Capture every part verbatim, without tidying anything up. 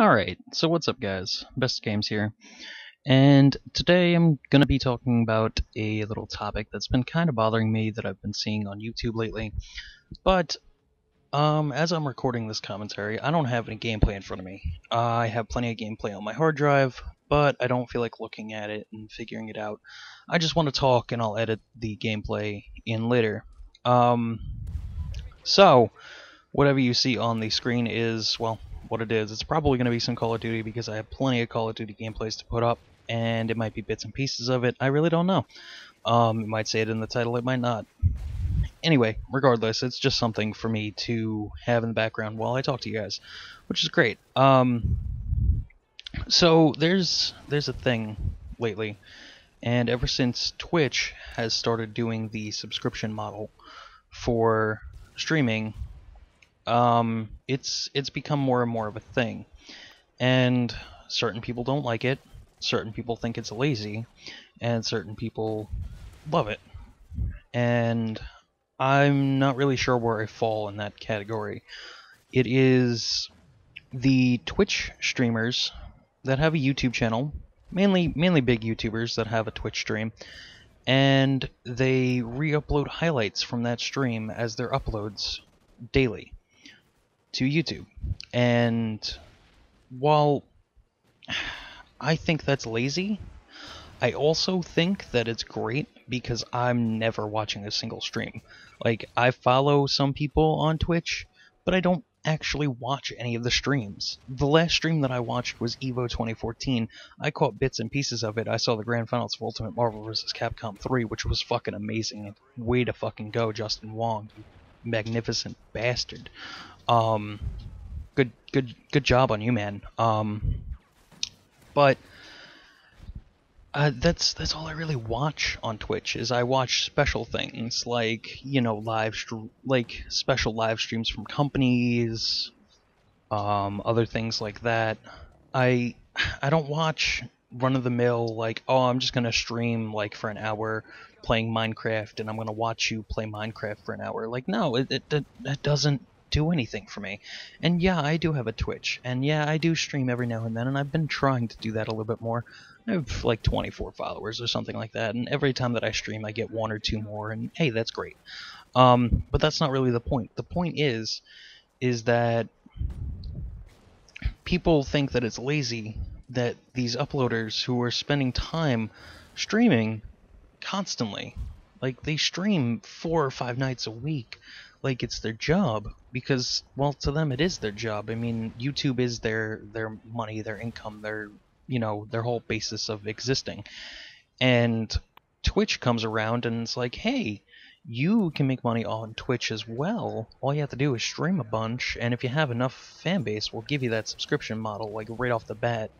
Alright, so what's up guys, Best Games here, and today I'm gonna be talking about a little topic that's been kind of bothering me that I've been seeing on YouTube lately, but um, as I'm recording this commentary, I don't have any gameplay in front of me. Uh, I have plenty of gameplay on my hard drive, but I don't feel like looking at it and figuring it out. I just want to talk and I'll edit the gameplay in later. Um, so, whatever you see on the screen is, well, what it is. It's probably going to be some Call of Duty because I have plenty of Call of Duty gameplays to put up, and it might be bits and pieces of it. I really don't know. Um, it might say it in the title, it might not. Anyway, regardless, it's just something for me to have in the background while I talk to you guys, which is great. Um, so there's there's a thing lately, and ever since Twitch has started doing the subscription model for streaming, um it's it's become more and more of a thing, and certain people don't like it, certain people think it's lazy, and certain people love it, and I'm not really sure where I fall in that category. It is the Twitch streamers that have a YouTube channel, mainly mainly big YouTubers that have a Twitch stream, and they re-upload highlights from that stream as their uploads daily to YouTube, and while I think that's lazy, I also think that it's great because I'm never watching a single stream. Like, I follow some people on Twitch, but I don't actually watch any of the streams. The last stream that I watched was EVO twenty fourteen. I caught bits and pieces of it. I saw the grand finals of Ultimate Marvel versus. Capcom three, which was fucking amazing. Way to fucking go, Justin Wong. Magnificent bastard. Um, good, good, good job on you, man. Um, but uh, that's that's all I really watch on Twitch. Is I watch special things like you know live like special live streams from companies, um, other things like that. I I don't watch run of the mill like, oh, I'm just gonna stream like for an hour playing Minecraft and I'm gonna watch you play Minecraft for an hour. Like, no, it, it, it that doesn't do anything for me. And yeah, I do have a Twitch, and yeah, I do stream every now and then, and I've been trying to do that a little bit more. I have like twenty-four followers or something like that, and every time that I stream I get one or two more, and hey, that's great. Um, but that's not really the point. The point is is that people think that it's lazy that these uploaders who are spending time streaming constantly, like they stream four or five nights a week, like it's their job, because, well, to them it is their job. I mean, YouTube is their their money, their income, their, you know, their whole basis of existing. And Twitch comes around and it's like, hey, you can make money on Twitch as well. All you have to do is stream a bunch, and if you have enough fan base, we'll give you that subscription model, like, right off the bat.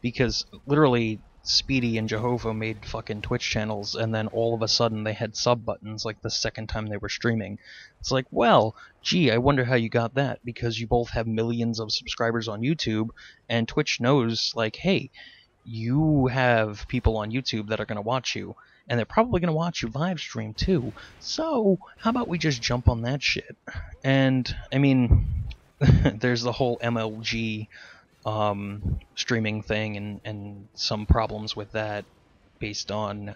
Because, literally, Speedy and Jehovah made fucking Twitch channels, and then all of a sudden they had sub-buttons, like, the second time they were streaming. It's like, well, gee, I wonder how you got that, because you both have millions of subscribers on YouTube, and Twitch knows, like, hey, you have people on YouTube that are going to watch you, and they're probably going to watch you live stream too, so how about we just jump on that shit? And, I mean, there's the whole M L G um, streaming thing, and, and some problems with that based on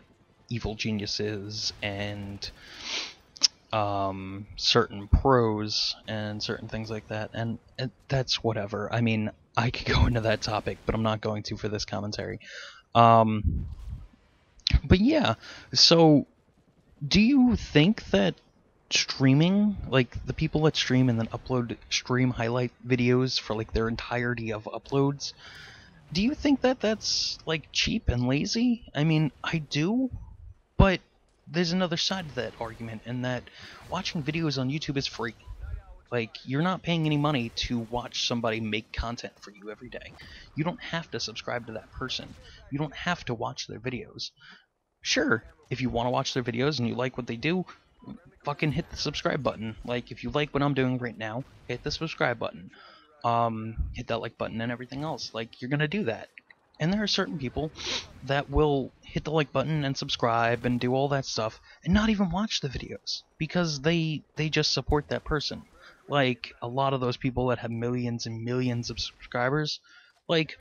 evil geniuses and um, certain pros and certain things like that, and, and that's whatever. I mean, I could go into that topic, but I'm not going to for this commentary. Um... But yeah, so do you think that streaming, like the people that stream and then upload stream highlight videos for like their entirety of uploads, do you think that that's like cheap and lazy? I mean, I do, but there's another side to that argument, in that watching videos on YouTube is free. Like, you're not paying any money to watch somebody make content for you every day. You don't have to subscribe to that person. You don't have to watch their videos. Sure, if you want to watch their videos and you like what they do, fucking hit the subscribe button. Like, if you like what I'm doing right now, hit the subscribe button. Um, hit that like button and everything else. Like, you're gonna do that. And there are certain people that will hit the like button and subscribe and do all that stuff and not even watch the videos because they, they just support that person. like a lot of those people that have millions and millions of subscribers, like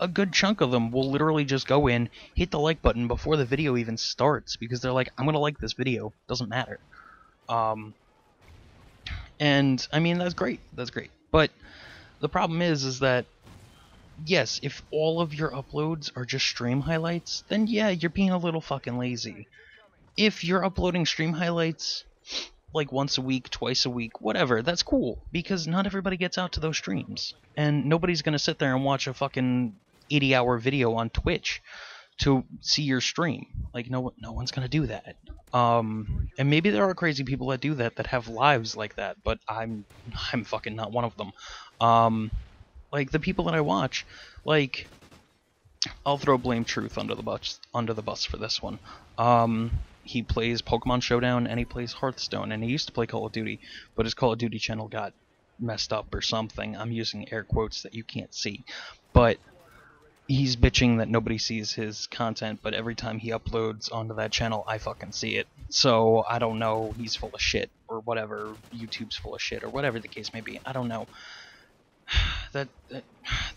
a good chunk of them will literally just go in, hit the like button before the video even starts, because they're like, I'm gonna like this video, doesn't matter. Um, and I mean, that's great, that's great. But the problem is, is that, yes, if all of your uploads are just stream highlights, then yeah, you're being a little fucking lazy. If you're uploading stream highlights like once a week, twice a week, whatever, that's cool, because not everybody gets out to those streams, and nobody's gonna sit there and watch a fucking eighty hour video on Twitch to see your stream. Like, no, no one's gonna do that. Um, and maybe there are crazy people that do that, that have lives like that, but I'm, I'm fucking not one of them. Um, like, the people that I watch, like, I'll throw Blame Truth under the bus, under the bus for this one. Um... He plays Pokemon Showdown, and he plays Hearthstone, and he used to play Call of Duty, but his Call of Duty channel got messed up or something. I'm using air quotes that you can't see, but he's bitching that nobody sees his content, but every time he uploads onto that channel, I fucking see it. So, I don't know, he's full of shit, or whatever, YouTube's full of shit, or whatever the case may be, I don't know. That, that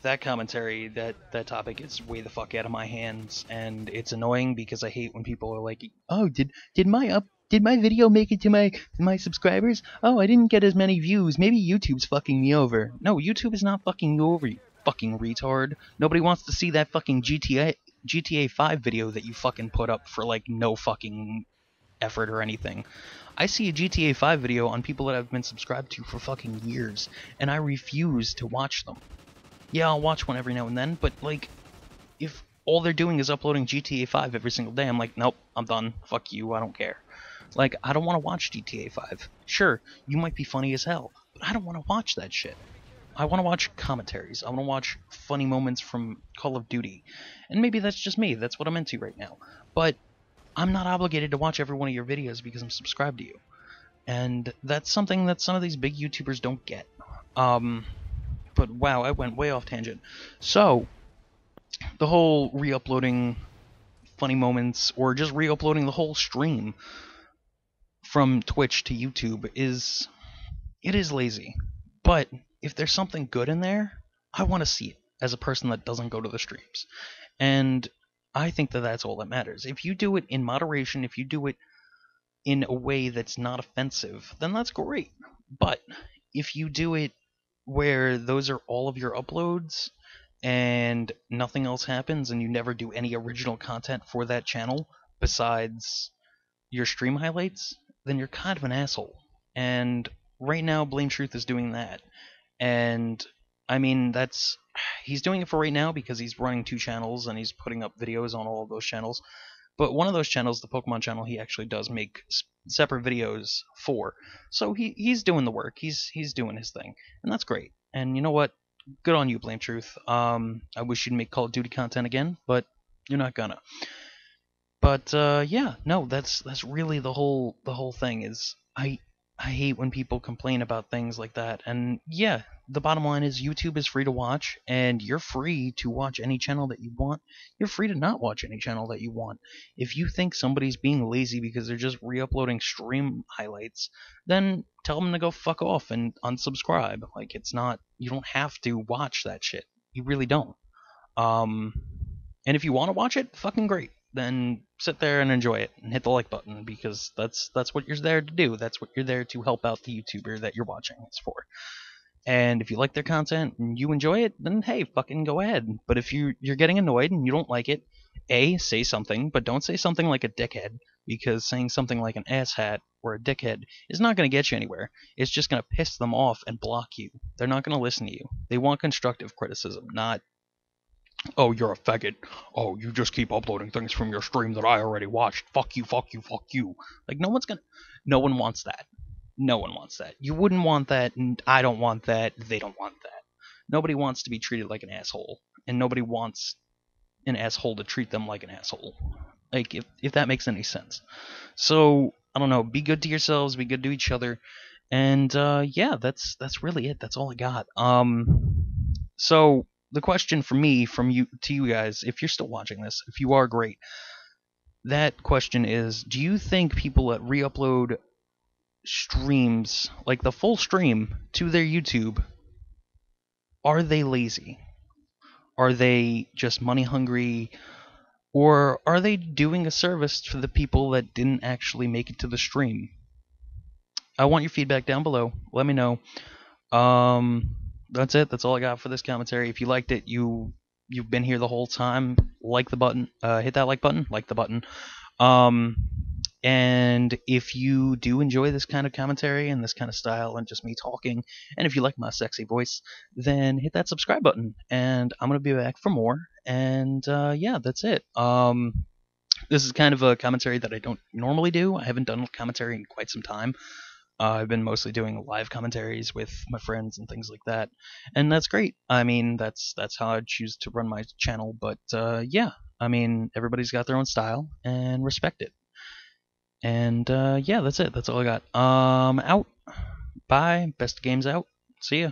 that commentary, that that topic is way the fuck out of my hands, and it's annoying because I hate when people are like, oh, did did my up did my video make it to my to my subscribers? Oh, I didn't get as many views. Maybe YouTube's fucking me over. No, YouTube is not fucking you over, you fucking retard. Nobody wants to see that fucking G T A five video that you fucking put up for like no fucking effort or anything. I see a G T A five video on people that I've been subscribed to for fucking years, and I refuse to watch them. Yeah, I'll watch one every now and then, but like, if all they're doing is uploading G T A five every single day, I'm like, nope, I'm done, fuck you, I don't care. Like, I don't want to watch G T A five. Sure, you might be funny as hell, but I don't want to watch that shit. I want to watch commentaries, I want to watch funny moments from Call of Duty. And maybe that's just me, that's what I'm into right now. But I'm not obligated to watch every one of your videos because I'm subscribed to you. And that's something that some of these big YouTubers don't get. Um, but wow, I went way off tangent. So, the whole re-uploading funny moments, or just re-uploading the whole stream from Twitch to YouTube is, it is lazy. But if there's something good in there, I want to see it as a person that doesn't go to the streams. And I think that that's all that matters. If you do it in moderation, if you do it in a way that's not offensive, then that's great. But if you do it where those are all of your uploads and nothing else happens and you never do any original content for that channel besides your stream highlights, then you're kind of an asshole. And right now, Blame Truth is doing that. And I mean, that's, he's doing it for right now because he's running two channels and he's putting up videos on all of those channels. But one of those channels, the Pokemon channel, he actually does make separate videos for. So he he's doing the work. He's he's doing his thing, and that's great. And you know what? Good on you, Blame Truth. Um, I wish you'd make Call of Duty content again, but you're not gonna. But uh, yeah, no, that's that's really the whole the whole thing is I. I hate when people complain about things like that, and yeah, the bottom line is YouTube is free to watch, and you're free to watch any channel that you want. You're free to not watch any channel that you want. If you think somebody's being lazy because they're just re-uploading stream highlights, then tell them to go fuck off and unsubscribe. Like, it's not, you don't have to watch that shit. You really don't. Um, and if you want to watch it, fucking great. Then sit there and enjoy it and hit the like button, because that's that's what you're there to do. That's what you're there to help out the YouTuber that you're watching. It's for. And if you like their content and you enjoy it, then hey, fucking go ahead. But if you you're getting annoyed and you don't like it, A, say something, but don't say something like a dickhead, because saying something like an asshat or a dickhead is not going to get you anywhere. It's just going to piss them off and block you. They're not going to listen to you. They want constructive criticism, not, oh, you're a faggot. Oh, you just keep uploading things from your stream that I already watched. Fuck you, fuck you, fuck you. Like, no one's gonna... No one wants that. No one wants that. You wouldn't want that, and I don't want that, they don't want that. Nobody wants to be treated like an asshole, and nobody wants an asshole to treat them like an asshole. Like, if, if that makes any sense. So, I don't know, be good to yourselves, be good to each other, and, uh, yeah, that's, that's really it. That's all I got. Um, so... The question for me, from you to you guys, if you're still watching this, if you are, great. That question is, do you think people that re-upload streams, like the full stream, to their YouTube, are they lazy? Are they just money hungry? Or are they doing a service for the people that didn't actually make it to the stream? I want your feedback down below. Let me know. Um, that's it. That's all I got for this commentary. If you liked it, you, you've been here the whole time. Like the button. Uh, hit that like button. Like the button. Um, and if you do enjoy this kind of commentary and this kind of style and just me talking, and if you like my sexy voice, then hit that subscribe button. And I'm going to be back for more. And, uh, yeah, that's it. Um, this is kind of a commentary that I don't normally do. I haven't done commentary in quite some time. Uh, I've been mostly doing live commentaries with my friends and things like that, and that's great. I mean, that's that's how I choose to run my channel, but uh, yeah, I mean, everybody's got their own style, and respect it. And uh, yeah, that's it. That's all I got. Um, out. Bye. Best Games out. See ya.